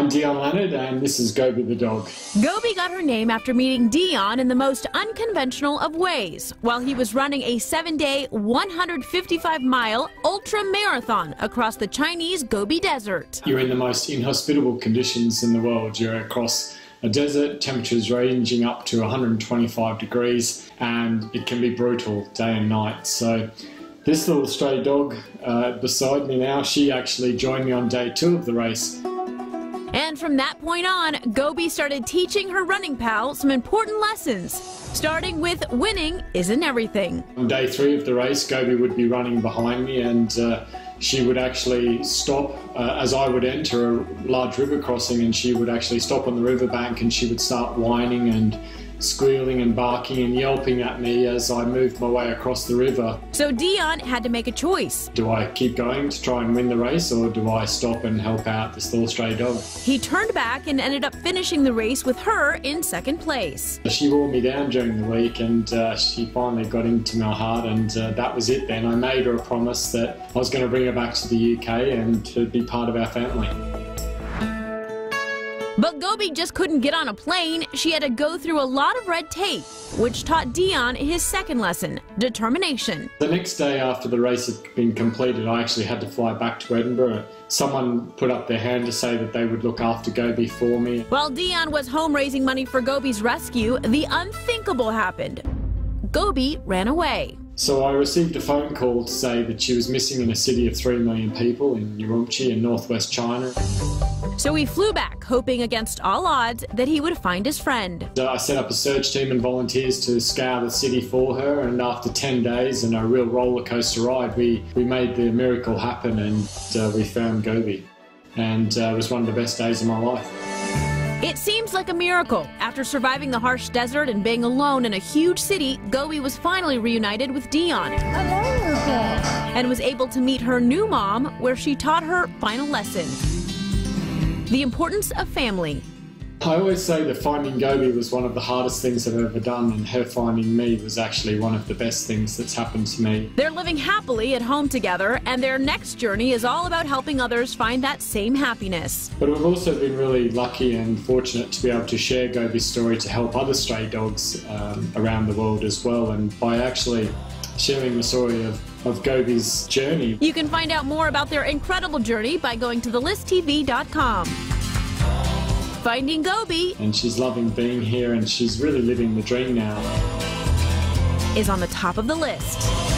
I'm Dion Leonard, and this is Gobi the dog. Gobi got her name after meeting Dion in the most unconventional of ways while he was running a 7-day, 155-mile ultra marathon across the Chinese Gobi Desert. You're in the most inhospitable conditions in the world. You're across a desert, temperatures ranging up to 125 degrees, and it can be brutal day and night. So this little stray dog beside me now, she actually joined me on day 2 of the race. And from that point on, Gobi started teaching her running pal some important lessons, starting with winning isn't everything. On day 3 of the race, Gobi would be running behind me, and she would actually stop as I would enter a large river crossing, and she would actually stop on the riverbank, and she would start whining and squealing and barking and yelping at me as I moved my way across the river. So Dion had to make a choice. Do I keep going to try and win the race, or do I stop and help out this little stray dog? He turned back and ended up finishing the race with her in 2nd place. She wore me down during the week, and she finally got into my heart, and that was it then. I made her a promise that I was going to bring her back to the UK and to be part of our family. But Gobi just couldn't get on a plane. She had to go through a lot of red tape, which taught Dion his 2nd lesson, determination. The next day after the race had been completed, I actually had to fly back to Edinburgh. Someone put up their hand to say that they would look after Gobi for me. While Dion was home raising money for Gobi's rescue, the unthinkable happened. Gobi ran away. So I received a phone call to say that she was missing in a city of 3 million people in Urumqi in northwest China. So he flew back, hoping against all odds that he would find his friend. I set up a search team and volunteers to scour the city for her, and after 10 days and a real roller coaster ride, we made the miracle happen, and we found Gobi. And it was one of the best days of my life. It seems like a miracle. After surviving the harsh desert and being alone in a huge city, Gobi was finally reunited with Dion. And was able to meet her new mom, where she taught her final lesson. The importance of family. I always say that finding Gobi was one of the hardest things I've ever done, and her finding me was actually one of the best things that's happened to me. They're living happily at home together, and their next journey is all about helping others find that same happiness. But we've also been really lucky and fortunate to be able to share Gobi's story to help other stray dogs around the world as well, and by actually sharing the story of Gobi's journey. You can find out more about their incredible journey by going to thelistTV.com. Finding Gobi. And she's loving being here, and she's really living the dream now. Is on the top of the list.